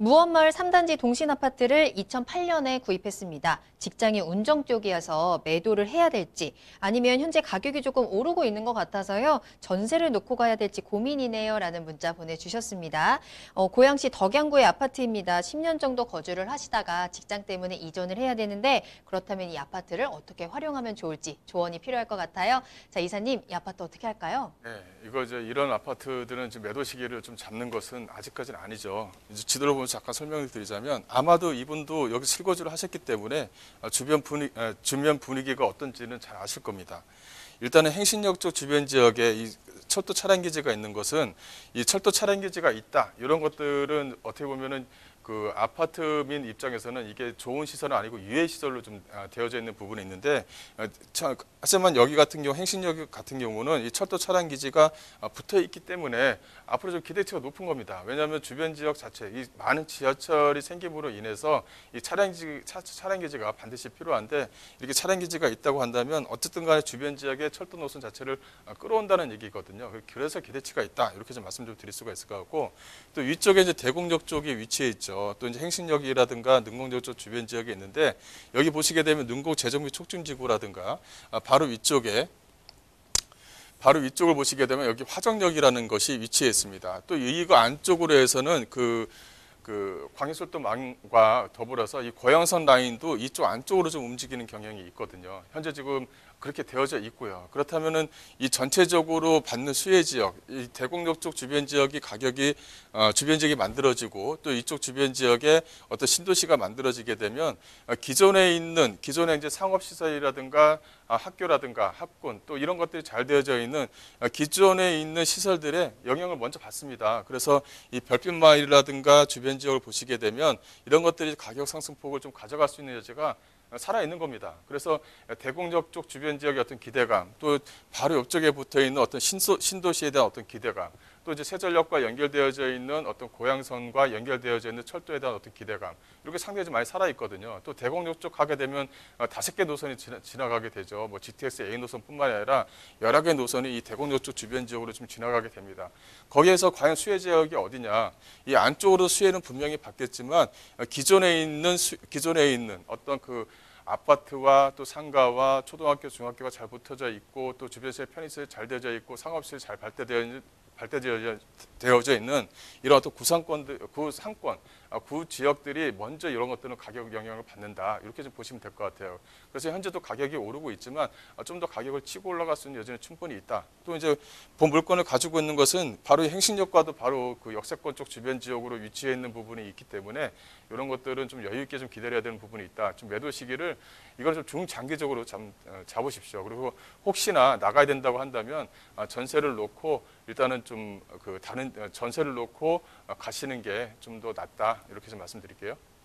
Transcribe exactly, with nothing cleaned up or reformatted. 무원마을 삼 단지 동신아파트를 이천팔 년에 구입했습니다. 직장이 운정쪽이어서 매도를 해야 될지 아니면 현재 가격이 조금 오르고 있는 것 같아서요. 전세를 놓고 가야 될지 고민이네요. 라는 문자 보내주셨습니다. 어, 고양시 덕양구의 아파트입니다. 십 년 정도 거주를 하시다가 직장 때문에 이전을 해야 되는데 그렇다면 이 아파트를 어떻게 활용하면 좋을지 조언이 필요할 것 같아요. 자, 이사님, 이 아파트 어떻게 할까요? 네, 이거 이제 이런 아파트들은 지금 매도 시기를 좀 잡는 것은 아직까지는 아니죠. 이제 지도를 보면 잠깐 설명을 드리자면 아마도 이분도 여기 실거주를 하셨기 때문에 주변 분위, 주변 분위기가 어떤지는 잘 아실 겁니다. 일단은 행신역 쪽 주변 지역에 이 철도 차량 기지가 있는 것은 이 철도 차량 기지가 있다. 이런 것들은 어떻게 보면은 그 아파트민 입장에서는 이게 좋은 시설은 아니고 유해 시설로 좀 되어져 있는 부분이 있는데, 하지만 여기 같은 경우 행신역 같은 경우는 이 철도 차량 기지가 붙어 있기 때문에 앞으로 좀 기대치가 높은 겁니다. 왜냐하면 주변 지역 자체 이 많은 지하철이 생김으로 인해서 이 차량 기지 차량 기지가 반드시 필요한데 이렇게 차량 기지가 있다고 한다면 어쨌든간에 주변 지역의 철도 노선 자체를 끌어온다는 얘기거든요. 그래서 기대치가 있다 이렇게 좀 말씀 좀 드릴 수가 있을 것 같고, 또 위쪽에 이제 대곡역 쪽에 위치해 있죠. 또 이제 행신역이라든가 능곡역 쪽 주변 지역에 있는데 여기 보시게 되면 능곡 재정비 촉진지구라든가 바로 위쪽에 바로 위쪽을 보시게 되면 여기 화정역이라는 것이 위치해 있습니다. 또 이거 안쪽으로 해서는 그 그 광역철도망과 더불어서 이 고양선 라인도 이쪽 안쪽으로 좀 움직이는 경향이 있거든요. 현재 지금 그렇게 되어져 있고요. 그렇다면은 이 전체적으로 받는 수혜 지역, 이 대곡역 쪽 주변 지역이 가격이 어, 주변 지역이 만들어지고 또 이쪽 주변 지역에 어떤 신도시가 만들어지게 되면 기존에 있는 기존에 이제 상업 시설이라든가 아, 학교라든가 학군 또 이런 것들이 잘 되어져 있는 기존에 있는 시설들의 영향을 먼저 받습니다. 그래서 이 별빛 마을이라든가 주변 지역을 보시게 되면 이런 것들이 가격 상승폭을 좀 가져갈 수 있는 여지가 살아있는 겁니다. 그래서 대곡역 쪽 주변 지역의 어떤 기대감, 또 바로 옆쪽에 붙어있는 어떤 신소, 신도시에 대한 어떤 기대감, 또 이제 세전역과 연결되어져 있는 어떤 고양선과 연결되어져 있는 철도에 대한 어떤 기대감, 이렇게 상당히 많이 살아있거든요. 또 대곡역 쪽 가게 되면 다섯 개 노선이 지나, 지나가게 되죠. 뭐 지티엑스 에이 노선뿐만 아니라 여러 개 노선이 이 대곡역 쪽 주변 지역으로 좀 지나가게 됩니다. 거기에서 과연 수혜 지역이 어디냐? 이 안쪽으로 수혜는 분명히 받겠지만 기존에 있는 수, 기존에 있는 어떤 그 아파트와 또 상가와 초등학교, 중학교가 잘 붙어져 있고 또 주변시설 편의시설이 잘 되어져 있고 상업시설이 잘 발달되어 있는 발달되어져 있는 이런 어떤 구상권들, 구상권, 구 지역들이 먼저 이런 것들은 가격 영향을 받는다 이렇게 좀 보시면 될 것 같아요. 그래서 현재도 가격이 오르고 있지만 좀 더 가격을 치고 올라갈 수는 여전히 충분히 있다. 또 이제 본 물건을 가지고 있는 것은 바로 행신역과도 바로 그 역세권 쪽 주변 지역으로 위치해 있는 부분이 있기 때문에 이런 것들은 좀 여유 있게 좀 기다려야 되는 부분이 있다. 좀 매도 시기를 이걸 좀 중장기적으로 잡, 잡으십시오. 그리고 혹시나 나가야 된다고 한다면 전세를 놓고 일단은 좀 그 다른 전세를 놓고 가시는 게 좀 더 낫다 이렇게 좀 말씀드릴게요.